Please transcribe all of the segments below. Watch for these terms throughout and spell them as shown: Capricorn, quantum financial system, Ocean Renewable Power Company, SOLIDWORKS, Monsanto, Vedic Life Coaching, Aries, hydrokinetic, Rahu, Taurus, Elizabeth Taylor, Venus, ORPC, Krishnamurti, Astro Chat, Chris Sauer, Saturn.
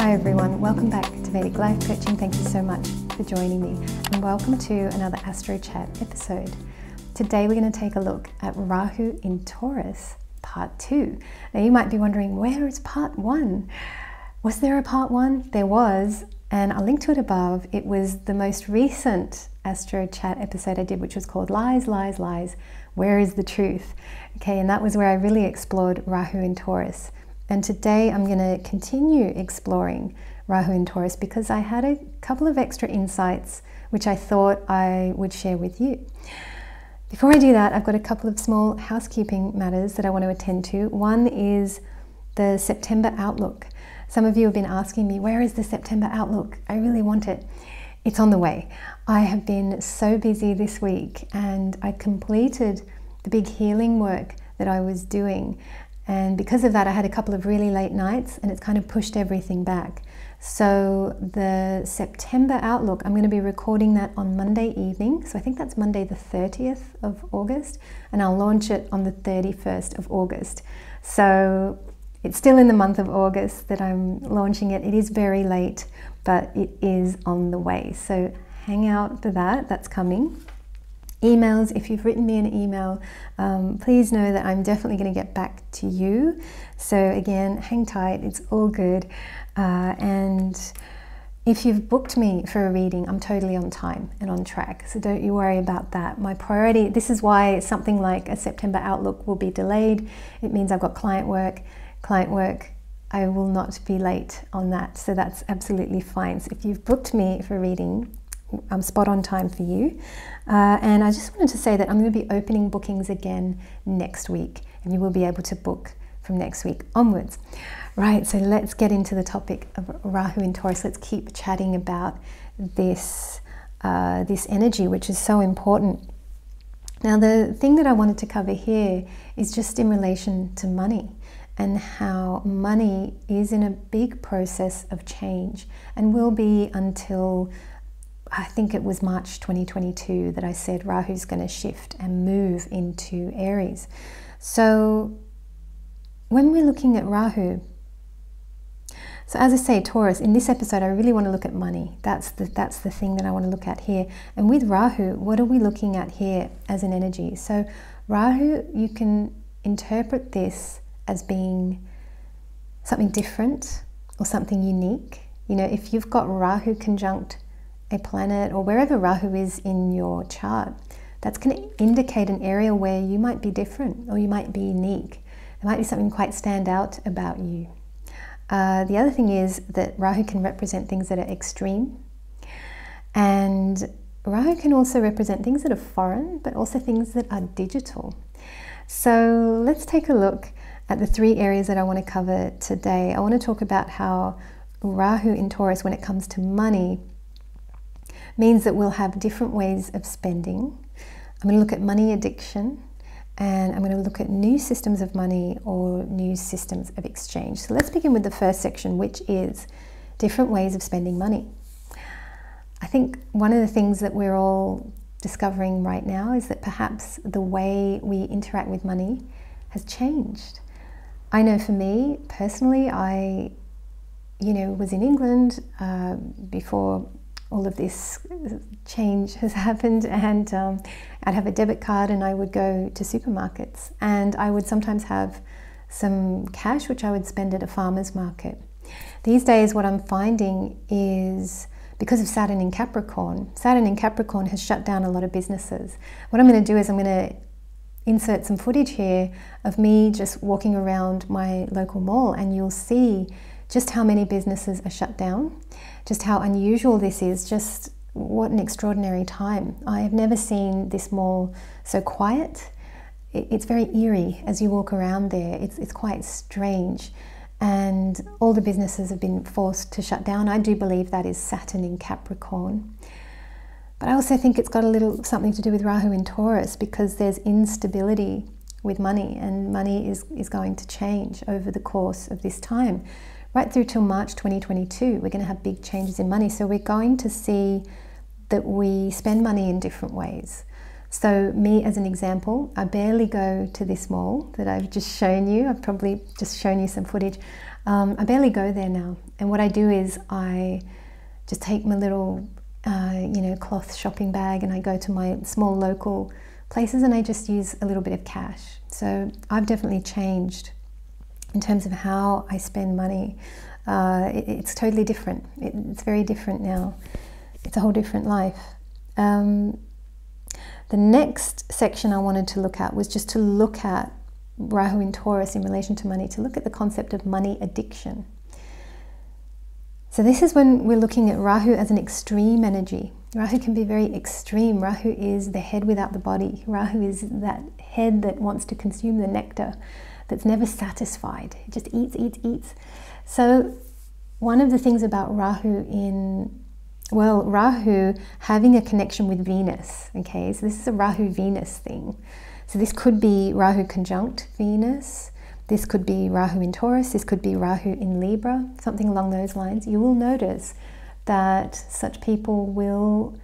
Hi everyone, welcome back to Vedic Life Coaching. Thank you so much for joining me and welcome to another Astro Chat episode. Today we're going to take a look at Rahu in Taurus part 2. Now you might be wondering, where is part 1? Was there a part 1? There was, and I'll link to it above. It was the most recent Astro Chat episode I did, which was called Lies, Lies, Lies, Where is the Truth? Okay, and that was where I really explored Rahu in Taurus. And today I'm going to continue exploring Rahu in Taurus because I had a couple of extra insights which I thought I would share with you. Before I do that, I've got a couple of small housekeeping matters that I want to attend to. One is the September outlook. Some of you have been asking me, where is the September outlook? I really want it. It's on the way. I have been so busy this week and I completed the big healing work that I was doing. And because of that, I had a couple of really late nights and it's kind of pushed everything back. So the September outlook, I'm going to be recording that on Monday evening. So I think that's Monday the 30th of August, and I'll launch it on the 31st of August. So it's still in the month of August that I'm launching it. It is very late, but it is on the way. So hang out for that, that's coming. Emails, if you've written me an email, please know that I'm definitely going to get back to you. So again, hang tight, it's all good. And if you've booked me for a reading, I'm totally on time and on track, so don't you worry about that. My priority, this is why something like a September outlook will be delayed. It means I've got client work, I will not be late on that, so that's absolutely fine. So if you've booked me for a reading, I'm spot on time for you. And I just wanted to say that I'm going to be opening bookings again next week, and you will be able to book from next week onwards. Right, so let's get into the topic of Rahu in Taurus. Let's keep chatting about this energy, which is so important. Now, the thing that I wanted to cover here is just in relation to money, and how money is in a big process of change and will be until, I think it was March 2022 that I said Rahu's going to shift and move into Aries. So when we're looking at Rahu, so as I say, Taurus, in this episode I really want to look at money. That's the thing that I want to look at here. And with Rahu, what are we looking at here as an energy? So Rahu, you can interpret this as being something different or something unique. You know, if you've got Rahu conjunct a planet, or wherever Rahu is in your chart, that's going to indicate an area where you might be different or you might be unique. There might be something quite stand out about you. The other thing is that Rahu can represent things that are extreme, and Rahu can also represent things that are foreign but also things that are digital. So let's take a look at the 3 areas that I want to cover today. I want to talk about how Rahu in Taurus, when it comes to money, means that we'll have different ways of spending. I'm going to look at money addiction, and I'm going to look at new systems of money or new systems of exchange. So let's begin with the first section, which is different ways of spending money. I think one of the things that we're all discovering right now is that perhaps the way we interact with money has changed. I know for me personally, I, you know, was in England before all of this change has happened, and I'd have a debit card and I would go to supermarkets, and I would sometimes have some cash which I would spend at a farmer's market. These days what I'm finding is, because of Saturn in Capricorn has shut down a lot of businesses. What I'm going to do is I'm going to insert some footage here of me just walking around my local mall, and you'll see just how many businesses are shut down, just how unusual this is, just what an extraordinary time. I have never seen this mall so quiet. It's very eerie as you walk around there. It's quite strange. And all the businesses have been forced to shut down. I do believe that is Saturn in Capricorn. But I also think it's got a little something to do with Rahu in Taurus, because there's instability with money, and money is going to change over the course of this time. Right through till March 2022, we're going to have big changes in money. So we're going to see that we spend money in different ways. So me, as an example, I barely go to this mall that I've just shown you. I've probably just shown you some footage. I barely go there now. And what I do is I just take my little, cloth shopping bag, and I go to my small local places and I just use a little bit of cash. So I've definitely changed in terms of how I spend money. It's totally different. It's very different now. It's a whole different life. The next section I wanted to look at was just to look at Rahu in Taurus in relation to money, to look at the concept of money addiction. So this is when we're looking at Rahu as an extreme energy. Rahu can be very extreme. Rahu is the head without the body. Rahu is that head that wants to consume the nectar, that's never satisfied. It just eats, eats, eats. So one of the things about Rahu in, well, Rahu having a connection with Venus, okay, so this is a Rahu-Venus thing. So this could be Rahu conjunct Venus, this could be Rahu in Taurus, this could be Rahu in Libra, something along those lines. You will notice that such people will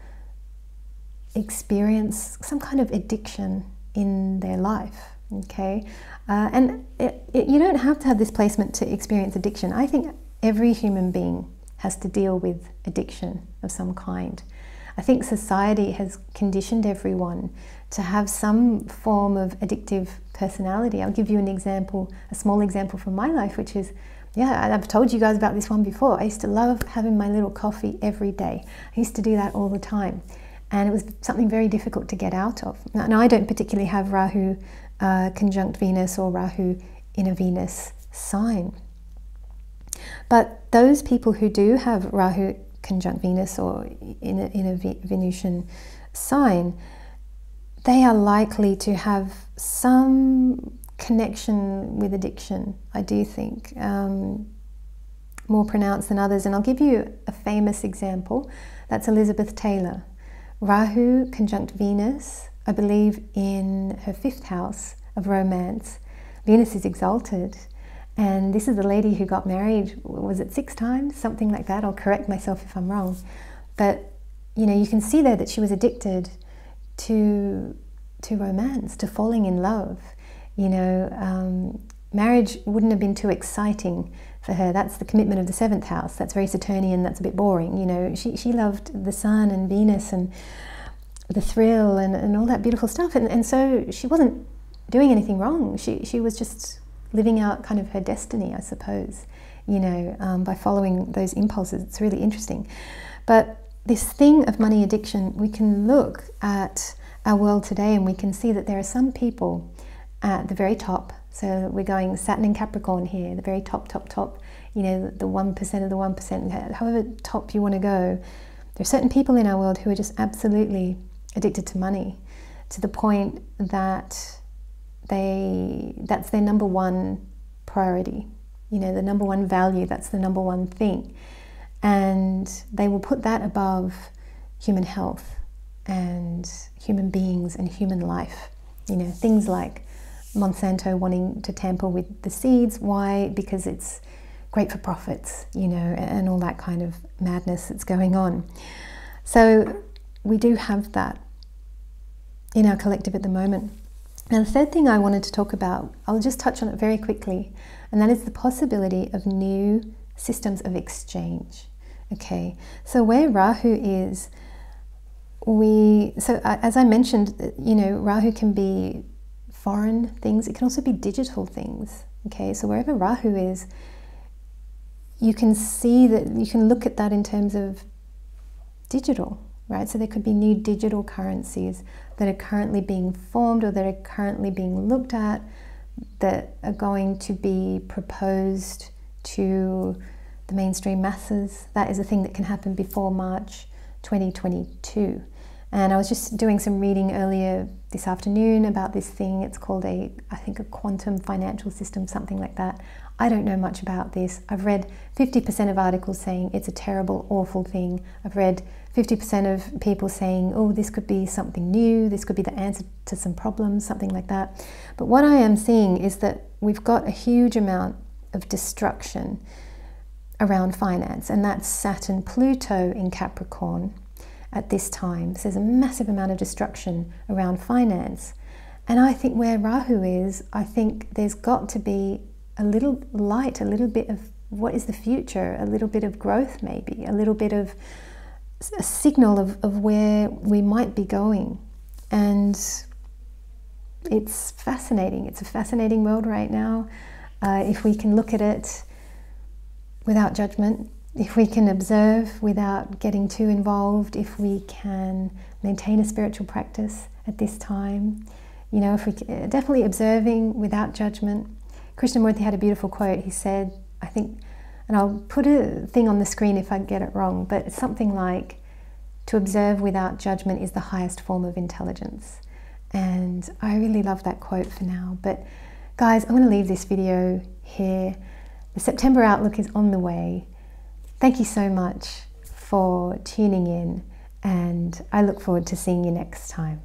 experience some kind of addiction in their life, okay? And you don't have to have this placement to experience addiction. I think every human being has to deal with addiction of some kind. I think society has conditioned everyone to have some form of addictive personality. I'll give you an example, a small example from my life, which is, yeah, I've told you guys about this one before. I used to love having my little coffee every day. I used to do that all the time. And it was something very difficult to get out of. Now I don't particularly have Rahu conjunct Venus or Rahu in a Venus sign. But those people who do have Rahu conjunct Venus or in a Venusian sign, they are likely to have some connection with addiction, I do think, more pronounced than others. And I'll give you a famous example. That's Elizabeth Taylor. Rahu conjunct Venus, I believe in her 5th house of romance. Venus is exalted. And this is the lady who got married, was it 6 times? Something like that. I'll correct myself if I'm wrong. But, you know, you can see there that she was addicted to romance, to falling in love. You know, marriage wouldn't have been too exciting for her. That's the commitment of the 7th house. That's very Saturnian, that's a bit boring. You know, she loved the sun and Venus and the thrill and all that beautiful stuff. And so she wasn't doing anything wrong. She was just living out kind of her destiny, I suppose, you know, by following those impulses. It's really interesting. But this thing of money addiction, we can look at our world today and we can see that there are some people at the very top. So we're going Saturn and Capricorn here, the very top, top, top, you know, the 1% of the 1%, however top you want to go. There are certain people in our world who are just absolutely addicted to money, to the point that that's their number one priority, you know, the number one value, that's the number one thing. And they will put that above human health and human beings and human life. You know, things like Monsanto wanting to tamper with the seeds. Why? Because it's great for profits, you know, and all that kind of madness that's going on. So we do have that in our collective at the moment. Now, the third thing I wanted to talk about, I'll just touch on it very quickly, and that is the possibility of new systems of exchange. Okay, so where Rahu is, so as I mentioned, you know, Rahu can be foreign things, it can also be digital things. Okay, so wherever Rahu is, you can see that, you can look at that in terms of digital. Right, so there could be new digital currencies that are currently being formed or that are currently being looked at, that are going to be proposed to the mainstream masses. That is a thing that can happen before March 2022. And I was just doing some reading earlier this afternoon about this thing. It's called I think a quantum financial system, something like that. I don't know much about this. I've read 50% of articles saying it's a terrible, awful thing. I've read 50% of people saying, oh, this could be something new, this could be the answer to some problems, something like that. But what I am seeing is that we've got a huge amount of destruction around finance, and that's Saturn, Pluto in Capricorn at this time. So there's a massive amount of destruction around finance. And I think where Rahu is, I think there's got to be a little light, a little bit of what is the future, a little bit of growth maybe, a little bit of a signal of where we might be going. And it's fascinating. It's a fascinating world right now. If we can look at it without judgment, if we can observe without getting too involved, if we can maintain a spiritual practice at this time, you know, if we can, definitely observing without judgment. Krishnamurti had a beautiful quote. He said, I think, and I'll put a thing on the screen if I get it wrong, but it's something like, to observe without judgment is the highest form of intelligence. And I really love that quote for now. But guys, I'm going to leave this video here. The September outlook is on the way. Thank you so much for tuning in, and I look forward to seeing you next time.